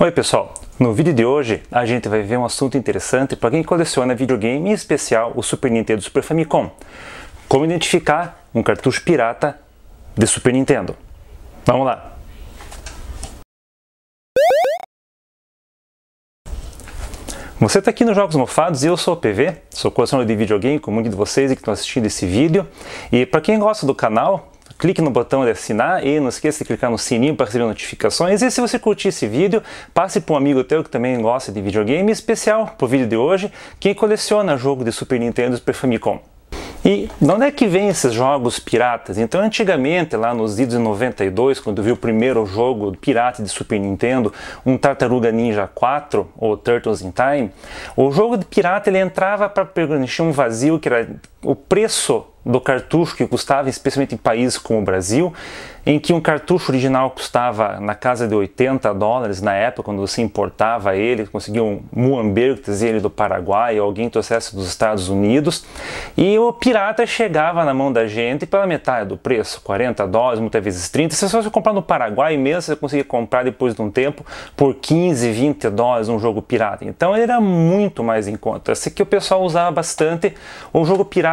Oi pessoal, no vídeo de hoje a gente vai ver um assunto interessante para quem coleciona videogame, em especial o Super Nintendo e Super Famicom. Como identificar um cartucho pirata de Super Nintendo. Vamos lá! Você está aqui no Jogos Mofados e eu sou o PV, sou colecionador de videogame com muito de vocês que estão assistindo esse vídeo. E para quem gosta do canal, clique no botão de assinar e não esqueça de clicar no sininho para receber notificações. E se você curtir esse vídeo, passe para um amigo teu que também gosta de videogame, em especial para o vídeo de hoje, quem coleciona jogo de Super Nintendo e Super Famicom. E de onde é que vem esses jogos piratas? Então antigamente, lá nos idos de 92, quando vi o primeiro jogo pirata de Super Nintendo, um Tartaruga Ninja 4, ou Turtles in Time, o jogo de pirata ele entrava para preencher um vazio que era o preço do cartucho que custava, especialmente em países como o Brasil, em que um cartucho original custava na casa de 80 dólares na época, quando você importava ele, conseguia um muambeiro que trazia ele do Paraguai, ou alguém trouxesse dos Estados Unidos, e o pirata chegava na mão da gente pela metade do preço, 40 dólares, muitas vezes 30, se você comprar no Paraguai mesmo, você conseguia comprar depois de um tempo por 15, 20 dólares um jogo pirata, então ele era muito mais em conta, esse que o pessoal usava bastante, o jogo pirata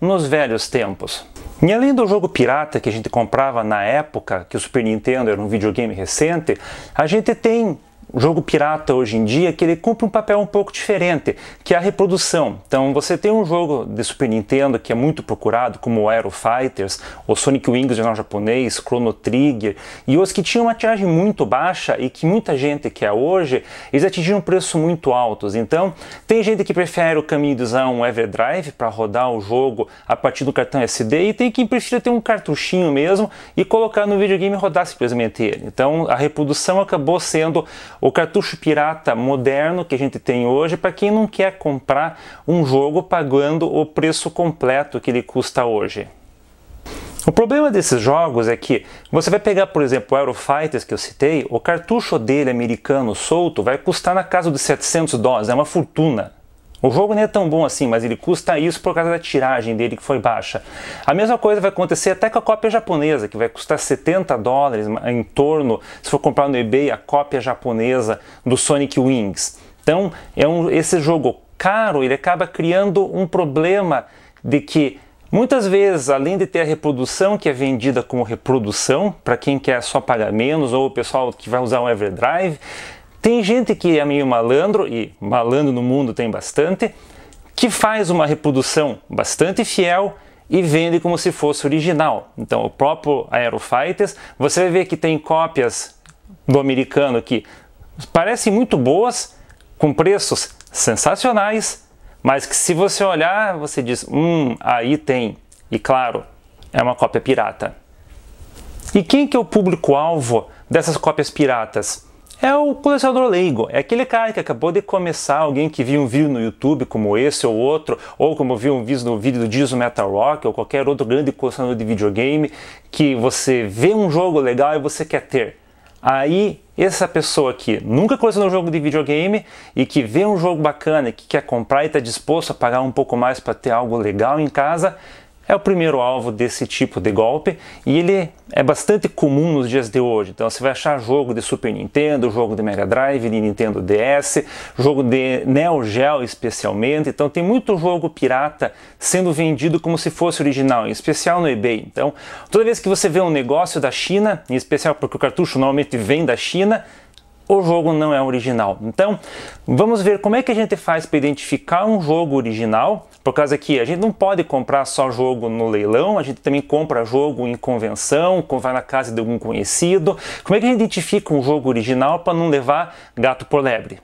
nos velhos tempos. E além do jogo pirata que a gente comprava na época que o Super Nintendo era um videogame recente, a gente tem o jogo pirata hoje em dia que ele cumpre um papel um pouco diferente, que é a reprodução. Então você tem um jogo de Super Nintendo que é muito procurado, como o Aero Fighters, o Sonic Wings original japonês, Chrono Trigger, e os que tinham uma tiragem muito baixa e que muita gente quer hoje, eles atingiram preços muito altos. Então tem gente que prefere o caminho de usar um EverDrive para rodar o jogo a partir do cartão SD, e tem quem prefira ter um cartuchinho mesmo e colocar no videogame e rodar simplesmente ele. Então a reprodução acabou sendo o cartucho pirata moderno que a gente tem hoje para quem não quer comprar um jogo pagando o preço completo que ele custa hoje. O problema desses jogos é que você vai pegar, por exemplo, o Aero Fighters que eu citei, o cartucho dele americano solto vai custar na casa dos 700 dólares, é uma fortuna. O jogo não é tão bom assim, mas ele custa isso por causa da tiragem dele que foi baixa. A mesma coisa vai acontecer até com a cópia japonesa, que vai custar 70 dólares em torno, se for comprar no eBay, a cópia japonesa do Sonic Wings. Então, esse jogo caro, ele acaba criando um problema de que muitas vezes, além de ter a reprodução que é vendida como reprodução, para quem quer só pagar menos, ou o pessoal que vai usar um EverDrive, tem gente que é meio malandro, e malandro no mundo tem bastante, que faz uma reprodução bastante fiel e vende como se fosse original. Então o próprio Aero Fighters, você vai ver que tem cópias do americano que parecem muito boas, com preços sensacionais, mas que se você olhar, você diz, aí tem. E claro, é uma cópia pirata. E quem que é o público-alvo dessas cópias piratas? É o colecionador leigo, é aquele cara que acabou de começar, alguém que viu um vídeo no YouTube como esse ou outro, ou como viu um vídeo no vídeo do Diesel Metal Rock, ou qualquer outro grande colecionador de videogame, que você vê um jogo legal e você quer ter. Aí, essa pessoa que nunca colecionou jogo de videogame e que vê um jogo bacana e que quer comprar e está disposto a pagar um pouco mais para ter algo legal em casa, é o primeiro alvo desse tipo de golpe, e ele é bastante comum nos dias de hoje. Então você vai achar jogo de Super Nintendo, jogo de Mega Drive, de Nintendo DS, jogo de Neo Geo especialmente. Então tem muito jogo pirata sendo vendido como se fosse original, em especial no eBay. Então toda vez que você vê um negócio da China, em especial porque o cartucho normalmente vem da China, o jogo não é original. Então, vamos ver como é que a gente faz para identificar um jogo original, por causa que a gente não pode comprar só jogo no leilão, a gente também compra jogo em convenção, vai na casa de algum conhecido. Como é que a gente identifica um jogo original para não levar gato por lebre?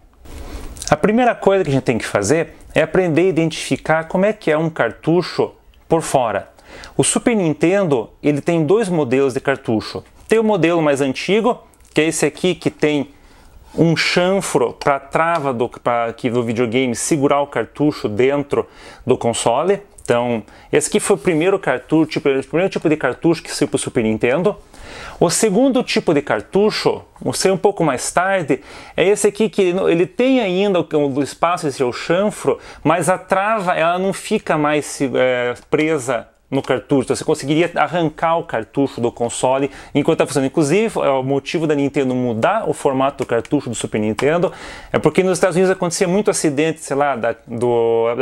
A primeira coisa que a gente tem que fazer é aprender a identificar como é que é um cartucho por fora. O Super Nintendo, ele tem dois modelos de cartucho. Tem o modelo mais antigo, que é esse aqui que tem um chanfro para a trava do videogame segurar o cartucho dentro do console. Então, esse aqui foi o primeiro cartucho, o primeiro tipo de cartucho que saiu para o Super Nintendo. O segundo tipo de cartucho, saiu um pouco mais tarde, é esse aqui que ele tem ainda o espaço, esse é o chanfro, mas a trava ela não fica mais presa no cartucho, então você conseguiria arrancar o cartucho do console enquanto está funcionando. Inclusive, o motivo da Nintendo mudar o formato do cartucho do Super Nintendo é porque nos Estados Unidos acontecia muito acidente, sei lá, da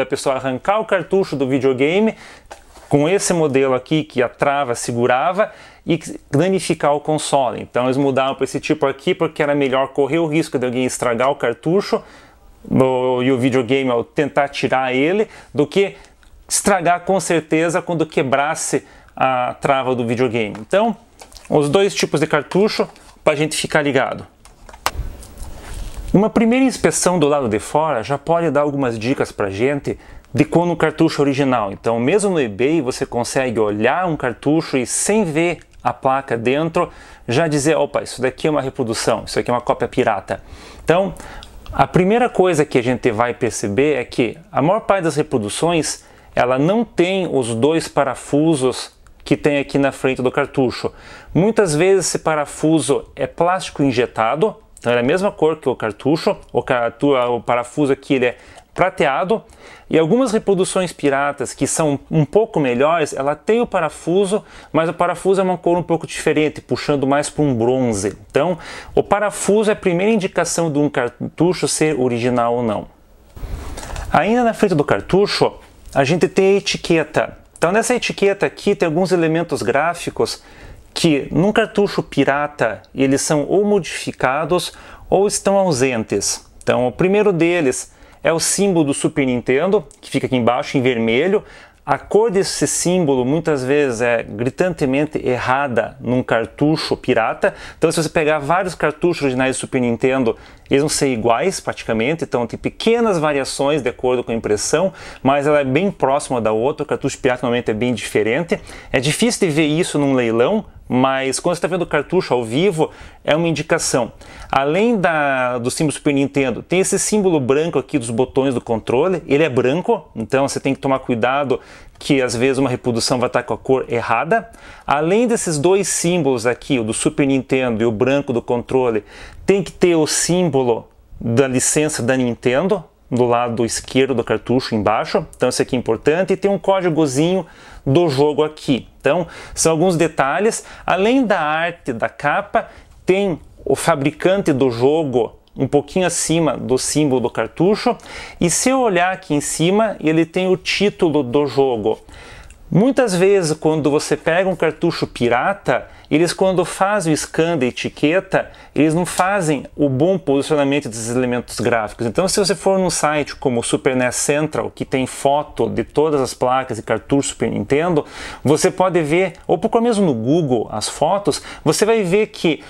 pessoa arrancar o cartucho do videogame com esse modelo aqui que a trava segurava e danificar o console. Então eles mudaram para esse tipo aqui porque era melhor correr o risco de alguém estragar o cartucho e o videogame ao tentar tirar ele do que estragar com certeza quando quebrasse a trava do videogame. Então, os dois tipos de cartucho para a gente ficar ligado. Uma primeira inspeção do lado de fora já pode dar algumas dicas para a gente de quando o cartucho original. Então, mesmo no eBay você consegue olhar um cartucho e sem ver a placa dentro já dizer, opa, isso daqui é uma reprodução, isso aqui é uma cópia pirata. Então, a primeira coisa que a gente vai perceber é que a maior parte das reproduções ela não tem os dois parafusos que tem aqui na frente do cartucho. Muitas vezes esse parafuso é plástico injetado, então é a mesma cor que o cartucho, o parafuso aqui ele é prateado, e algumas reproduções piratas que são um pouco melhores, ela tem o parafuso, mas o parafuso é uma cor um pouco diferente, puxando mais para um bronze. Então, o parafuso é a primeira indicação de um cartucho ser original ou não. Ainda na frente do cartucho, a gente tem a etiqueta. Então nessa etiqueta aqui tem alguns elementos gráficos que num cartucho pirata eles são ou modificados ou estão ausentes. Então o primeiro deles é o símbolo do Super Nintendo, que fica aqui embaixo em vermelho. A cor desse símbolo muitas vezes é gritantemente errada num cartucho pirata. Então se você pegar vários cartuchos originais do Super Nintendo, eles vão ser iguais praticamente, então tem pequenas variações de acordo com a impressão, mas ela é bem próxima da outra. O cartucho pirata normalmente é bem diferente. É difícil de ver isso num leilão, mas quando você está vendo o cartucho ao vivo, é uma indicação. Além do símbolo Super Nintendo, tem esse símbolo branco aqui dos botões do controle, ele é branco, então você tem que tomar cuidado que às vezes uma reprodução vai estar com a cor errada. Além desses dois símbolos aqui, o do Super Nintendo e o branco do controle, tem que ter o símbolo da licença da Nintendo, do lado esquerdo do cartucho embaixo, então isso aqui é importante, e tem um códigozinho do jogo aqui. Então são alguns detalhes. Além da arte da capa, tem o fabricante do jogo um pouquinho acima do símbolo do cartucho, e se eu olhar aqui em cima, ele tem o título do jogo. Muitas vezes quando você pega um cartucho pirata, eles quando fazem o scan da etiqueta, eles não fazem o bom posicionamento desses elementos gráficos. Então se você for num site como o Super NES Central, que tem foto de todas as placas e cartuchos Super Nintendo, você pode ver, ou procura mesmo no Google as fotos, você vai ver que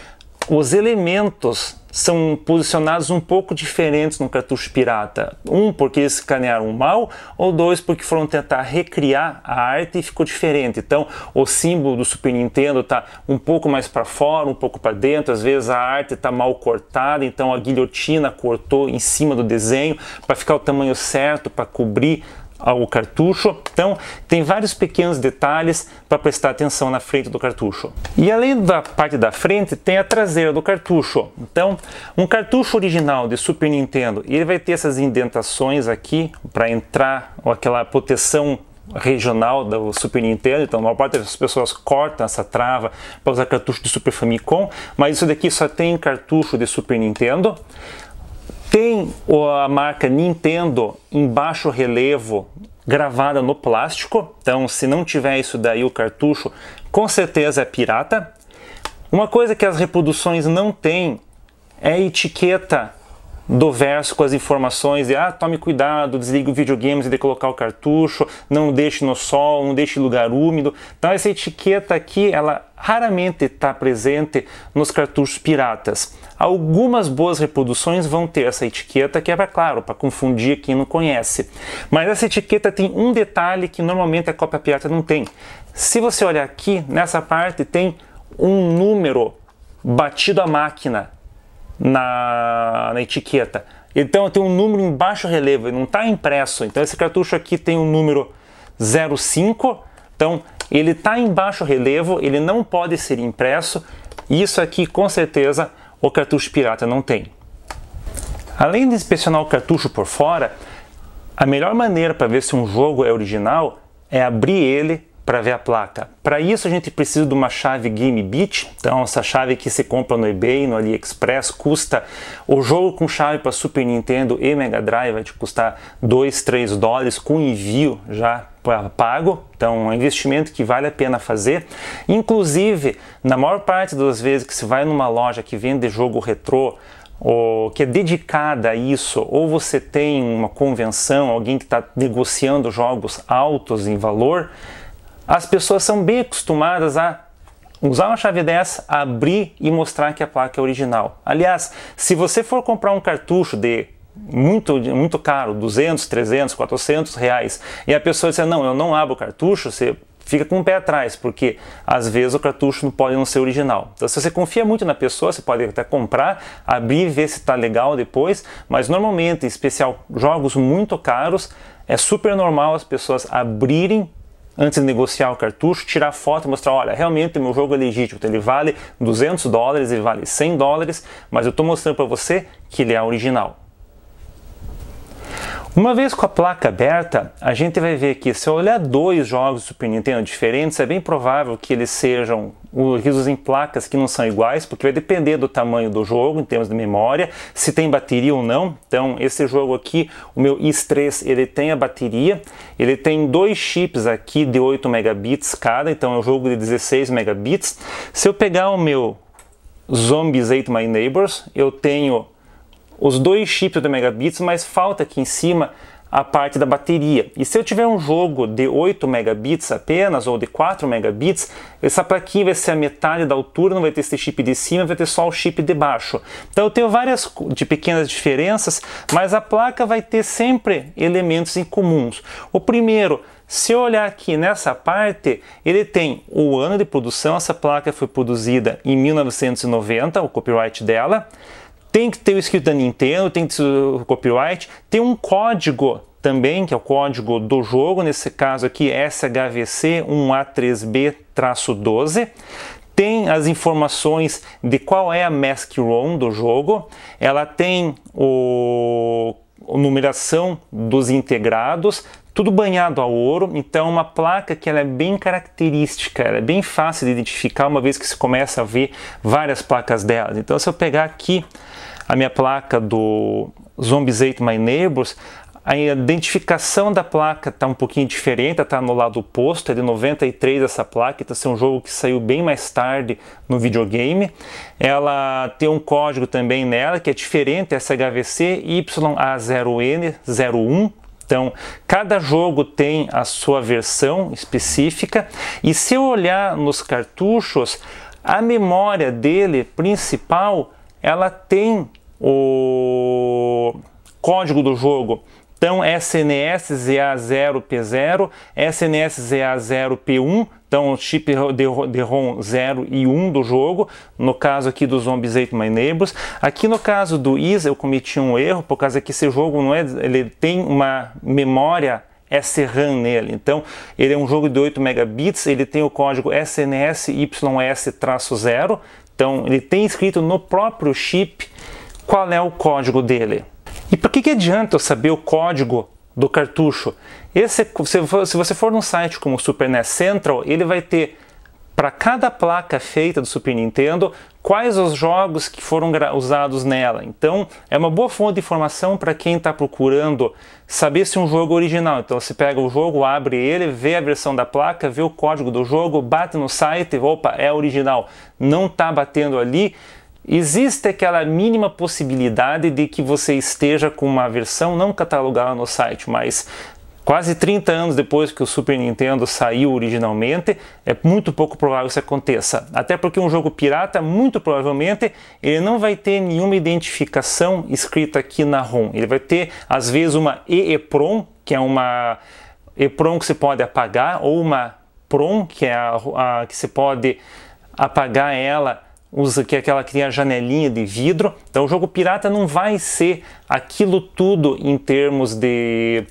os elementos são posicionados um pouco diferentes no cartucho pirata. Um, porque eles escanearam mal, ou dois, porque foram tentar recriar a arte e ficou diferente. Então, o símbolo do Super Nintendo está um pouco mais para fora, um pouco para dentro, às vezes a arte está mal cortada, então a guilhotina cortou em cima do desenho para ficar o tamanho certo, para cobrir o cartucho. Então tem vários pequenos detalhes para prestar atenção na frente do cartucho. E além da parte da frente tem a traseira do cartucho. Então um cartucho original de Super Nintendo ele vai ter essas indentações aqui para entrar ou aquela proteção regional do Super Nintendo, então a maior parte das pessoas cortam essa trava para usar cartucho de Super Famicom, mas isso daqui só tem cartucho de Super Nintendo. Tem a marca Nintendo em baixo relevo gravada no plástico, então se não tiver isso daí o cartucho, com certeza é pirata. Uma coisa que as reproduções não têm é a etiqueta do verso com as informações de tome cuidado, desliga o videogame de colocar o cartucho, não deixe no sol, não deixe em lugar úmido. Então essa etiqueta aqui, ela raramente está presente nos cartuchos piratas. Algumas boas reproduções vão ter essa etiqueta que é, claro, para confundir quem não conhece. Mas essa etiqueta tem um detalhe que normalmente a cópia pirata não tem. Se você olhar aqui, nessa parte tem um número batido à máquina na etiqueta. Então tem um número em baixo relevo, não está impresso. Então esse cartucho aqui tem o número 05, então ele está em baixo relevo, ele não pode ser impresso. Isso aqui com certeza o cartucho pirata não tem. Além de inspecionar o cartucho por fora, a melhor maneira para ver se um jogo é original é abrir ele para ver a placa. Para isso a gente precisa de uma chave Game Beat, então essa chave que se compra no eBay, no AliExpress, custa, o jogo com chave para Super Nintendo e Mega Drive vai te custar 2, 3 dólares com envio já pago, então é um investimento que vale a pena fazer. Inclusive, na maior parte das vezes que você vai numa loja que vende jogo retrô, ou que é dedicada a isso, ou você tem uma convenção, alguém que está negociando jogos altos em valor, as pessoas são bem acostumadas a usar uma chave dessa, abrir e mostrar que a placa é original. Aliás, se você for comprar um cartucho de muito caro, 200, 300, 400 reais, e a pessoa disser, não, eu não abro o cartucho, você fica com o pé atrás, porque às vezes o cartucho pode não ser original. Então, se você confia muito na pessoa, você pode até comprar, abrir e ver se está legal depois, mas normalmente, em especial jogos muito caros, é super normal as pessoas abrirem antes de negociar o cartucho, tirar foto e mostrar, olha, realmente meu jogo é legítimo, ele vale 200 dólares, ele vale 100 dólares, mas eu estou mostrando para você que ele é original. Uma vez com a placa aberta, a gente vai ver que se eu olhar dois jogos do Super Nintendo diferentes, é bem provável que eles sejam usados em placas que não são iguais, porque vai depender do tamanho do jogo, em termos de memória, se tem bateria ou não. Então, esse jogo aqui, o meu X3, ele tem a bateria, ele tem dois chips aqui de 8 megabits cada, então é um jogo de 16 megabits. Se eu pegar o meu Zombies Ate My Neighbors, eu tenho os dois chips de megabits, mas falta aqui em cima a parte da bateria. E se eu tiver um jogo de 8 megabits apenas, ou de 4 megabits, essa plaquinha vai ser a metade da altura, não vai ter esse chip de cima, vai ter só o chip de baixo. Então eu tenho várias pequenas diferenças, mas a placa vai ter sempre elementos em comuns. O primeiro, se eu olhar aqui nessa parte, ele tem o ano de produção, essa placa foi produzida em 1990, o copyright dela. Tem que ter o escrito da Nintendo, tem que ter o copyright, tem um código também, que é o código do jogo, nesse caso aqui SHVC 1A3B-12. Tem as informações de qual é a Mask ROM do jogo, ela tem a numeração dos integrados, tudo banhado a ouro, então uma placa que ela é bem característica, ela é bem fácil de identificar uma vez que se começa a ver várias placas delas. Então se eu pegar aqui a minha placa do Zombies Ate My Neighbors, a identificação da placa está um pouquinho diferente, está no lado oposto, é de 93 essa placa, então é um jogo que saiu bem mais tarde no videogame. Ela tem um código também nela que é diferente, SHVC YA0N01. Então, cada jogo tem a sua versão específica, e se eu olhar nos cartuchos, a memória dele principal, ela tem o código do jogo. Então, SNSZA0P0, SNSZA0P1, então chip de ROM 0 e 1 do jogo, no caso aqui do Zombies Ate My Neighbors. Aqui no caso do Is, eu cometi um erro, por causa que esse jogo não é, ele tem uma memória SRAM nele, então ele é um jogo de 8 megabits, ele tem o código SNSYS-0, então ele tem escrito no próprio chip qual é o código dele. E por que adianta eu saber o código do cartucho? Se você for num site como o Super NES Central, ele vai ter, para cada placa feita do Super Nintendo, quais os jogos que foram usados nela. Então, é uma boa fonte de informação para quem está procurando saber se um jogo é original. Então, você pega o jogo, abre ele, vê a versão da placa, vê o código do jogo, bate no site, opa, é original. Não está batendo ali. Existe aquela mínima possibilidade de que você esteja com uma versão não catalogada no site, mas quase 30 anos depois que o Super Nintendo saiu originalmente, é muito pouco provável que isso aconteça. Até porque um jogo pirata, muito provavelmente, ele não vai ter nenhuma identificação escrita aqui na ROM. Ele vai ter, às vezes, uma EEPROM, que é uma EEPROM que se pode apagar, ou uma PROM, que é a que se pode apagar ela, usa que é aquela que tem a janelinha de vidro. Então o jogo pirata não vai ser aquilo tudo em termos de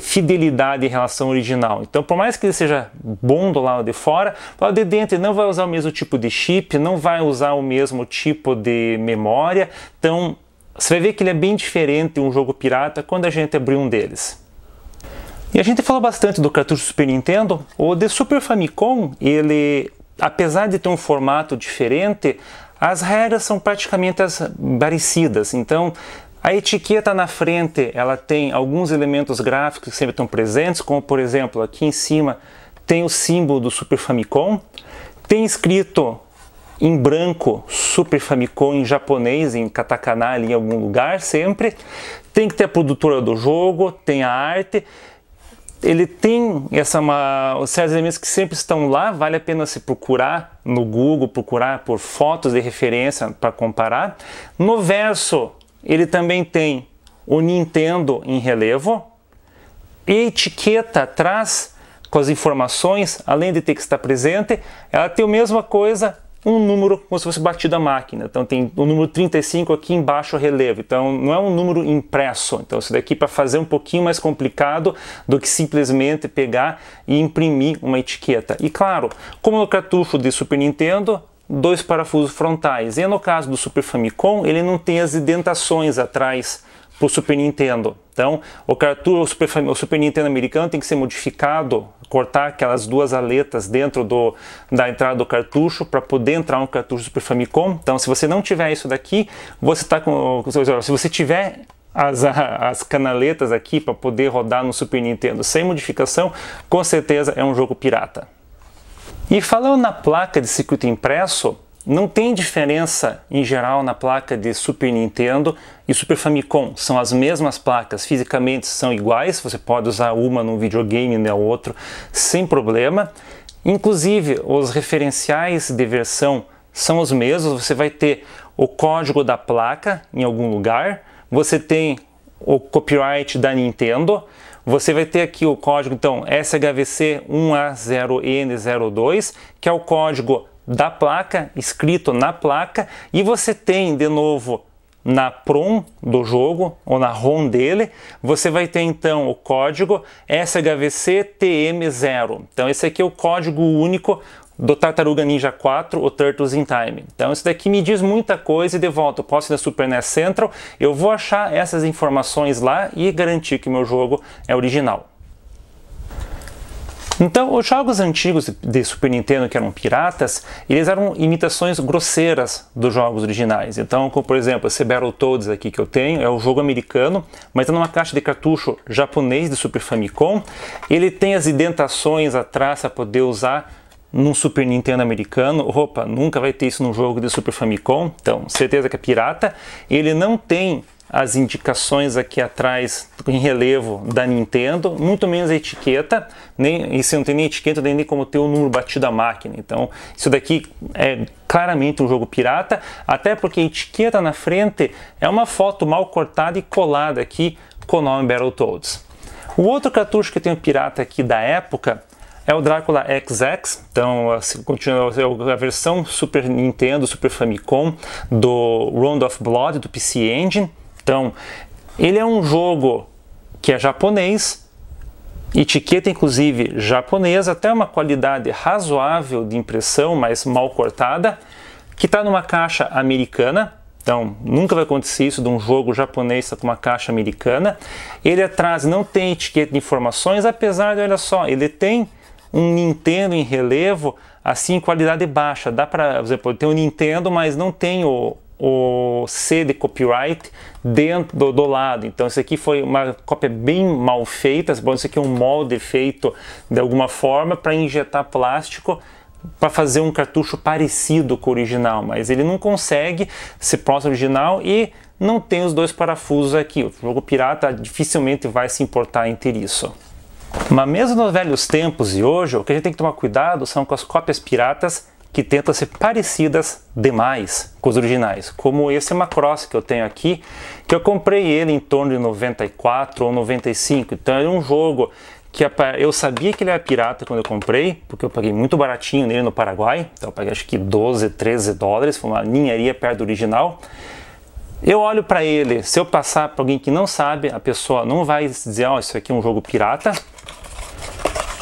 fidelidade em relação ao original. Então, por mais que ele seja bom do lado de fora, do lado de dentro ele não vai usar o mesmo tipo de chip, não vai usar o mesmo tipo de memória. Então você vai ver que ele é bem diferente, um jogo pirata, quando a gente abrir um deles. E a gente falou bastante do cartucho Super Nintendo. O de Super Famicom, ele, apesar de ter um formato diferente, as regras são praticamente parecidas. Então, a etiqueta na frente, ela tem alguns elementos gráficos que sempre estão presentes, como por exemplo, aqui em cima tem o símbolo do Super Famicom, tem escrito em branco Super Famicom em japonês, em katakana ali em algum lugar sempre, tem que ter a produtora do jogo, tem a arte. Ele tem certos elementos que sempre estão lá, vale a pena se procurar no Google, procurar por fotos de referência para comparar. No verso, ele também tem o Nintendo em relevo, e a etiqueta atrás, com as informações, além de ter que estar presente, ela tem a mesma coisa, um número como se fosse batido à máquina. Então tem o número 35 aqui embaixo, relevo. Então não é um número impresso. Então isso daqui para fazer um pouquinho mais complicado do que simplesmente pegar e imprimir uma etiqueta. E claro, como no cartucho de Super Nintendo, dois parafusos frontais. E no caso do Super Famicom, ele não tem as indentações atrás para o Super Nintendo. Então o cartucho, o Super Nintendo americano tem que ser modificado, cortar aquelas duas aletas dentro da entrada do cartucho para poder entrar um cartucho Super Famicom. Então, se você não tiver isso daqui, você está com... Se você tiver as canaletas aqui para poder rodar no Super Nintendo sem modificação, com certeza é um jogo pirata. E falando na placa de circuito impresso, não tem diferença em geral na placa de Super Nintendo e Super Famicom. São as mesmas placas, fisicamente são iguais, você pode usar uma num videogame, né, outro, sem problema. Inclusive, os referenciais de versão são os mesmos, você vai ter o código da placa em algum lugar, você tem o copyright da Nintendo, você vai ter aqui o código, então, SHVC 1A0N02, que é o código da placa, escrito na placa, e você tem de novo na PROM do jogo, ou na ROM dele, você vai ter então o código SHVC-TM0. Então esse aqui é o código único do Tartaruga Ninja 4, o Turtles in Time. Então isso daqui me diz muita coisa, e de volta, eu posso ir na Super NES Central, eu vou achar essas informações lá e garantir que o meu jogo é original. Então, os jogos antigos de Super Nintendo que eram piratas, eles eram imitações grosseiras dos jogos originais. Então, como por exemplo, esse Battletoads aqui que eu tenho, é um jogo americano, mas é numa caixa de cartucho japonês de Super Famicom. Ele tem as indentações atrás para poder usar num Super Nintendo americano. Opa, nunca vai ter isso num jogo de Super Famicom, então certeza que é pirata. Ele não tem as indicações aqui atrás em relevo da Nintendo, muito menos a etiqueta, nem, e se não tem nem etiqueta, nem como ter o número batido à máquina. Então isso daqui é claramente um jogo pirata, até porque a etiqueta na frente é uma foto mal cortada e colada aqui com o nome Battletoads. O outro cartucho que tem um pirata aqui da época é o Drácula XX, então assim, continua a versão Super Nintendo, Super Famicom do Round of Blood, do PC Engine. Então, ele é um jogo que é japonês, etiqueta inclusive japonesa, até uma qualidade razoável de impressão, mas mal cortada, que está numa caixa americana. Então, nunca vai acontecer isso de um jogo japonês com uma caixa americana. Ele atrás não tem etiqueta de informações, apesar de, olha só, ele tem um Nintendo em relevo, assim, qualidade baixa. Dá para, por exemplo, tem o Nintendo, mas não tem o C de copyright dentro do lado. Então isso aqui foi uma cópia bem mal feita. Bom, isso aqui é um molde feito de alguma forma para injetar plástico para fazer um cartucho parecido com o original, mas ele não consegue ser próximo ao original e não tem os dois parafusos aqui. O jogo pirata dificilmente vai se importar em ter isso. Mas mesmo nos velhos tempos e hoje, o que a gente tem que tomar cuidado são com as cópias piratas que tentam ser parecidas demais com os originais, como esse Macross que eu tenho aqui, que eu comprei ele em torno de 94 ou 95, então era um jogo que eu sabia que ele era pirata quando eu comprei, porque eu paguei muito baratinho nele no Paraguai, então eu paguei acho que 12, 13 dólares, foi uma ninharia perto do original. Eu olho para ele, se eu passar para alguém que não sabe, a pessoa não vai dizer, ó, isso aqui é um jogo pirata,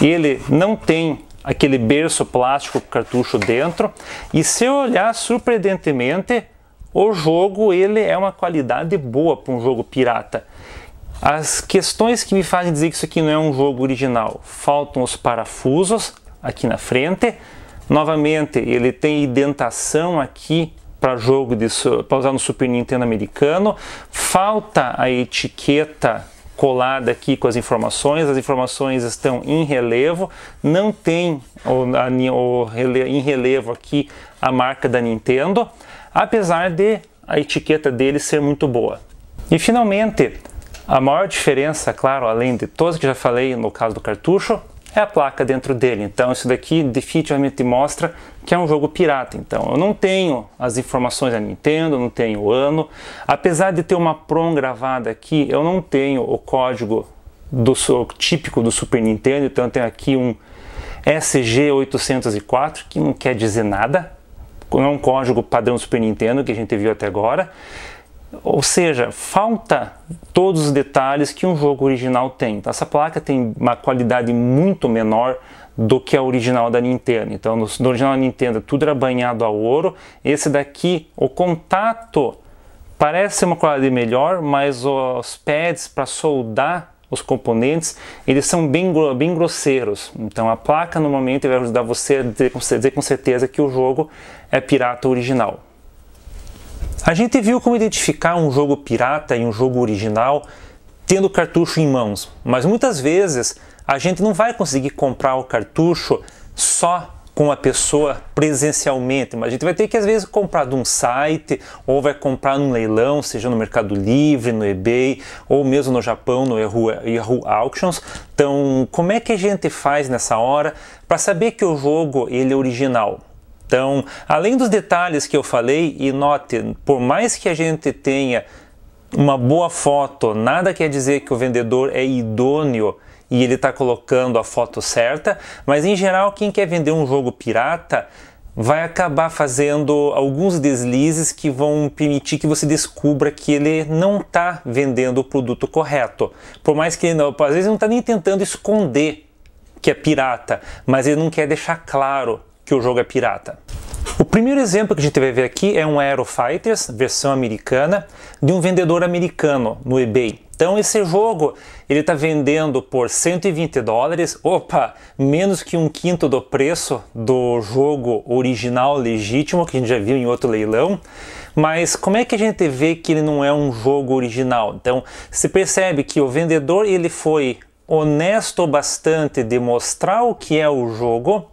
e ele não tem aquele berço plástico com cartucho dentro, e se eu olhar surpreendentemente, o jogo ele é uma qualidade boa para um jogo pirata. As questões que me fazem dizer que isso aqui não é um jogo original: faltam os parafusos aqui na frente, novamente ele tem indentação aqui para jogo de usar no Super Nintendo americano, falta a etiqueta colada aqui com as informações estão em relevo, não tem em relevo aqui a marca da Nintendo, apesar de a etiqueta dele ser muito boa. E finalmente, a maior diferença, claro, além de todas que já falei no caso do cartucho, é a placa dentro dele. Então isso daqui definitivamente mostra que é um jogo pirata. Então eu não tenho as informações da Nintendo, não tenho o ano, apesar de ter uma ROM gravada aqui, eu não tenho o código típico do Super Nintendo. Então eu tenho aqui um SG804, que não quer dizer nada, não é um código padrão Super Nintendo que a gente viu até agora. Ou seja, falta todos os detalhes que um jogo original tem. Então, essa placa tem uma qualidade muito menor do que a original da Nintendo. Então, no original da Nintendo tudo era banhado a ouro. Esse daqui, o contato parece uma qualidade melhor, mas os pads para soldar os componentes, eles são bem grosseiros. Então, a placa normalmente vai ajudar você a dizer com certeza que o jogo é pirata original. A gente viu como identificar um jogo pirata e um jogo original tendo o cartucho em mãos, mas muitas vezes a gente não vai conseguir comprar o cartucho só com a pessoa presencialmente, mas a gente vai ter que às vezes comprar de um site, ou vai comprar num leilão, seja no Mercado Livre, no eBay, ou mesmo no Japão, no Yahoo Auctions. Então, como é que a gente faz nessa hora para saber que o jogo ele é original? Então, além dos detalhes que eu falei, e note, por mais que a gente tenha uma boa foto, nada quer dizer que o vendedor é idôneo e ele está colocando a foto certa, mas em geral quem quer vender um jogo pirata vai acabar fazendo alguns deslizes que vão permitir que você descubra que ele não está vendendo o produto correto. Por mais que ele não, às vezes não está nem tentando esconder que é pirata, mas ele não quer deixar claro que o jogo é pirata. O primeiro exemplo que a gente vai ver aqui é um Aero Fighters, versão americana, de um vendedor americano no eBay. Então esse jogo ele está vendendo por 120 dólares, opa, menos que um quinto do preço do jogo original legítimo, que a gente já viu em outro leilão. Mas como é que a gente vê que ele não é um jogo original? Então se percebe que o vendedor ele foi honesto bastante de mostrar o que é o jogo,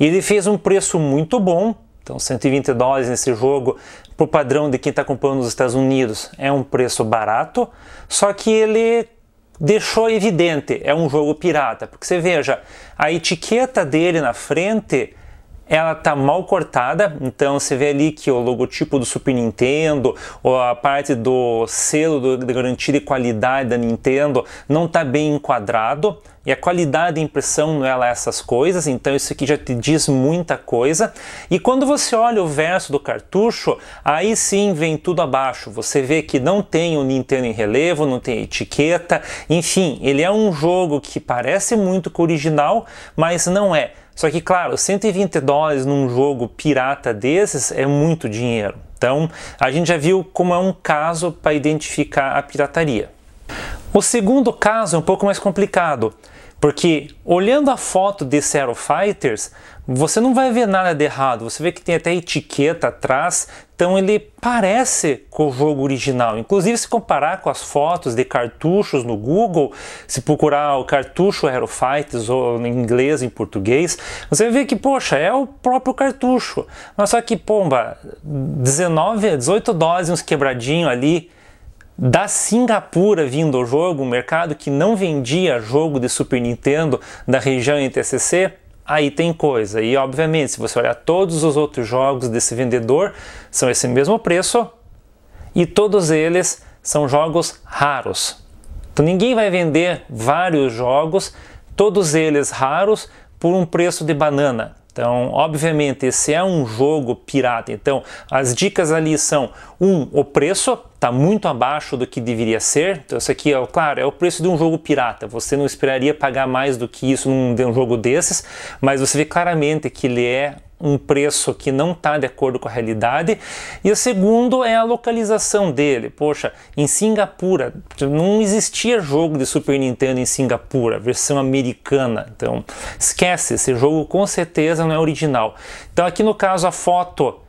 e ele fez um preço muito bom. Então 120 dólares nesse jogo, para o padrão de quem está comprando nos Estados Unidos, é um preço barato, só que ele deixou evidente, é um jogo pirata, porque você veja, a etiqueta dele na frente, ela está mal cortada, então você vê ali que o logotipo do Super Nintendo, ou a parte do selo de garantia de qualidade da Nintendo não está bem enquadrado, e a qualidade de impressão não é lá essas coisas, então isso aqui já te diz muita coisa. E quando você olha o verso do cartucho, aí sim vem tudo abaixo, você vê que não tem o Nintendo em relevo, não tem etiqueta, enfim, ele é um jogo que parece muito com o original, mas não é. Só que, claro, 120 dólares num jogo pirata desses é muito dinheiro. Então, a gente já viu como é um caso para identificar a pirataria. O segundo caso é um pouco mais complicado, porque olhando a foto desse Aero Fighters, você não vai ver nada de errado, você vê que tem até etiqueta atrás, então ele parece com o jogo original. Inclusive, se comparar com as fotos de cartuchos no Google, se procurar o cartucho Aero Fighters ou em inglês, em português, você vai ver que, poxa, é o próprio cartucho. Mas só que, pomba, 18 dólares, uns quebradinhos ali, da Singapura vindo ao jogo, um mercado que não vendia jogo de Super Nintendo da região NTCC, aí tem coisa. E obviamente, se você olhar todos os outros jogos desse vendedor, são esse mesmo preço e todos eles são jogos raros. Então ninguém vai vender vários jogos, todos eles raros, por um preço de banana. Então, obviamente, esse é um jogo pirata. Então, as dicas ali são, o preço está muito abaixo do que deveria ser. Então, isso aqui, claro, é o preço de um jogo pirata. Você não esperaria pagar mais do que isso num jogo desses, mas você vê claramente que ele é um preço que não está de acordo com a realidade, e o segundo é a localização dele. Poxa, em Singapura, não existia jogo de Super Nintendo em Singapura, versão americana, então esquece, esse jogo com certeza não é original. Então aqui no caso a foto,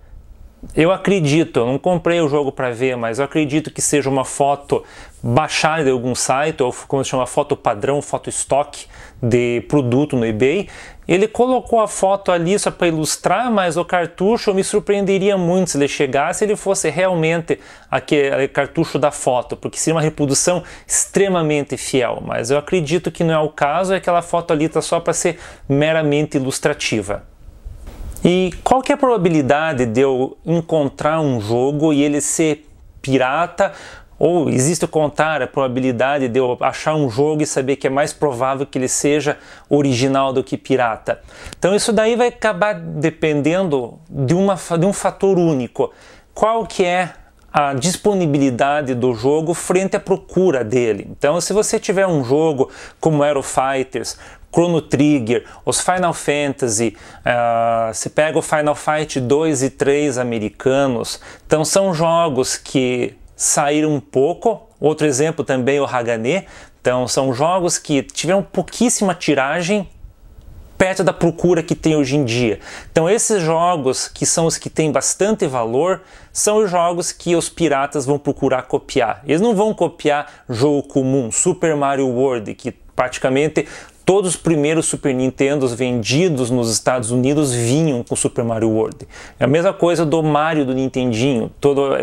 eu acredito, eu não comprei o jogo para ver, mas eu acredito que seja uma foto baixada de algum site, ou como se chama, foto padrão, foto estoque de produto no eBay. Ele colocou a foto ali só para ilustrar, mas o cartucho, eu me surpreenderia muito se ele chegasse, ele fosse realmente aquele cartucho da foto, porque seria uma reprodução extremamente fiel, mas eu acredito que não é o caso, aquela foto ali está só para ser meramente ilustrativa. E qual que é a probabilidade de eu encontrar um jogo e ele ser pirata? Ou existe o contrário, a probabilidade de eu achar um jogo e saber que é mais provável que ele seja original do que pirata? Então isso daí vai acabar dependendo de um fator único. Qual que é a disponibilidade do jogo frente à procura dele? Então se você tiver um jogo como Aero Fighters, Chrono Trigger, os Final Fantasy, se pega o Final Fight 2 e 3 americanos, então são jogos que saíram um pouco. Outro exemplo também é o Hagané, então são jogos que tiveram pouquíssima tiragem perto da procura que tem hoje em dia. Então esses jogos, que são os que têm bastante valor, são os jogos que os piratas vão procurar copiar. Eles não vão copiar jogo comum, Super Mario World, que praticamente todos os primeiros Super Nintendos vendidos nos Estados Unidos vinham com Super Mario World. É a mesma coisa do Mario do Nintendinho.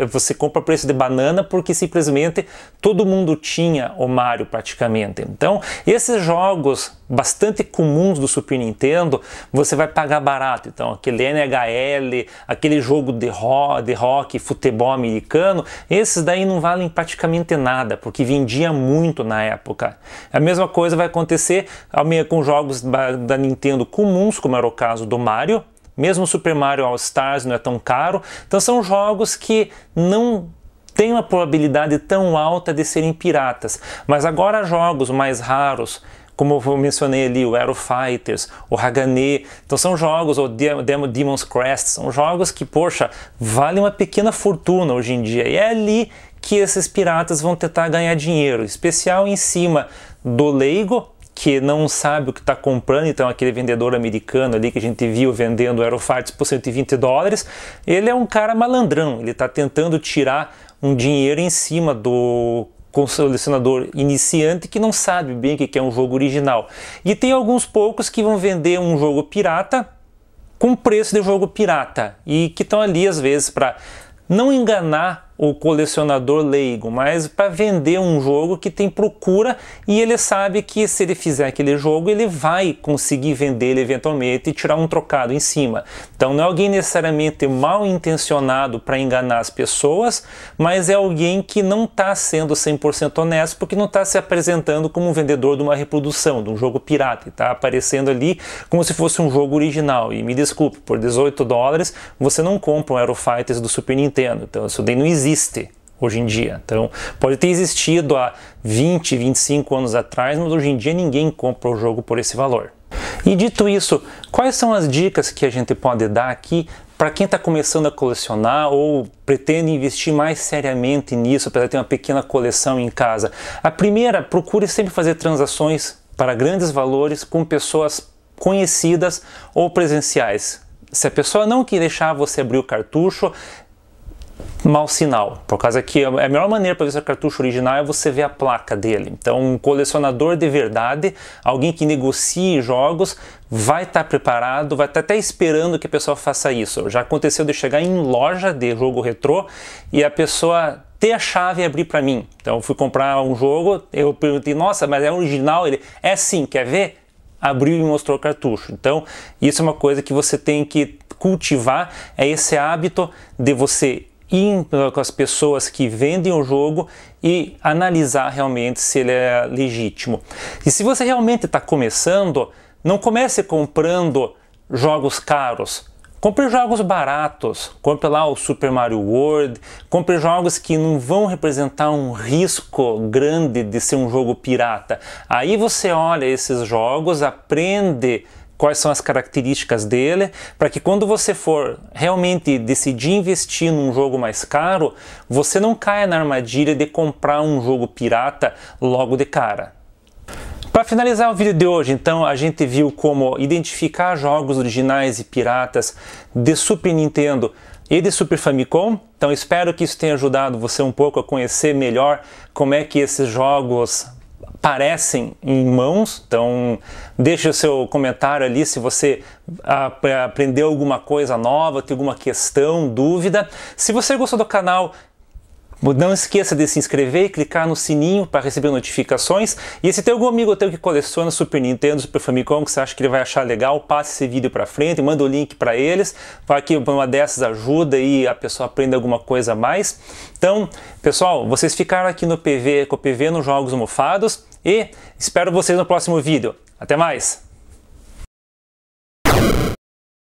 Você compra preço de banana porque simplesmente todo mundo tinha o Mario praticamente. Então, esses jogos bastante comuns do Super Nintendo, você vai pagar barato. Então, aquele NHL, aquele jogo de rock, futebol americano, esses daí não valem praticamente nada, porque vendia muito na época. A mesma coisa vai acontecer com jogos da Nintendo comuns, como era o caso do Mario. Mesmo Super Mario All Stars não é tão caro. Então são jogos que não têm uma probabilidade tão alta de serem piratas. Mas agora jogos mais raros, como eu mencionei ali, o Aero Fighters, o Hagané, então são jogos, o Demon's Crest, são jogos que, poxa, valem uma pequena fortuna hoje em dia. E é ali que esses piratas vão tentar ganhar dinheiro, especial em cima do leigo, que não sabe o que está comprando. Então aquele vendedor americano ali que a gente viu vendendo Aero Fighters por 120 dólares, ele é um cara malandrão, ele está tentando tirar um dinheiro em cima do colecionador iniciante que não sabe bem o que é um jogo original. E tem alguns poucos que vão vender um jogo pirata com preço de jogo pirata, e que estão ali às vezes para não enganar o colecionador leigo, mas para vender um jogo que tem procura, e ele sabe que se ele fizer aquele jogo ele vai conseguir vender ele eventualmente e tirar um trocado em cima. Então não é alguém necessariamente mal intencionado para enganar as pessoas, mas é alguém que não está sendo 100% honesto, porque não está se apresentando como um vendedor de uma reprodução, de um jogo pirata, e está aparecendo ali como se fosse um jogo original. E me desculpe, por 18 dólares você não compra um Aero Fighters do Super Nintendo, então isso daí não existe hoje em dia. Então pode ter existido há 20, 25 anos atrás, mas hoje em dia ninguém compra o jogo por esse valor. E dito isso, quais são as dicas que a gente pode dar aqui para quem está começando a colecionar ou pretende investir mais seriamente nisso, apesar de ter uma pequena coleção em casa? A primeira, procure sempre fazer transações para grandes valores com pessoas conhecidas ou presenciais. Se a pessoa não quer deixar você abrir o cartucho, mau sinal, por causa que a melhor maneira para ver se é cartucho original é você ver a placa dele. Então um colecionador de verdade, alguém que negocie jogos, vai estar preparado, vai estar até esperando que a pessoa faça isso. Já aconteceu de chegar em loja de jogo retrô e a pessoa ter a chave e abrir para mim. Então eu fui comprar um jogo, eu perguntei, nossa, mas é original? Ele, é sim, quer ver? Abriu e mostrou o cartucho. Então isso é uma coisa que você tem que cultivar, é esse hábito de você ir com as pessoas que vendem o jogo e analisar realmente se ele é legítimo. E se você realmente está começando, não comece comprando jogos caros. Compre jogos baratos, compre lá o Super Mario World, compre jogos que não vão representar um risco grande de ser um jogo pirata. Aí você olha esses jogos, aprende quais são as características dele, para que quando você for realmente decidir investir num jogo mais caro, você não caia na armadilha de comprar um jogo pirata logo de cara. Para finalizar o vídeo de hoje, então, a gente viu como identificar jogos originais e piratas de Super Nintendo e de Super Famicom. Então espero que isso tenha ajudado você um pouco a conhecer melhor como é que esses jogos aparecem em mãos. Então deixe o seu comentário ali se você aprendeu alguma coisa nova, tem alguma questão, dúvida. Se você gostou do canal, não esqueça de se inscrever e clicar no sininho para receber notificações. E se tem algum amigo teu que coleciona Super Nintendo, Super Famicom, que você acha que ele vai achar legal, passe esse vídeo para frente, manda o link para eles, para que uma dessas ajuda e a pessoa aprenda alguma coisa a mais. Então, pessoal, vocês ficaram aqui no PV, com o PV nos Jogos Mofados, e espero vocês no próximo vídeo. Até mais!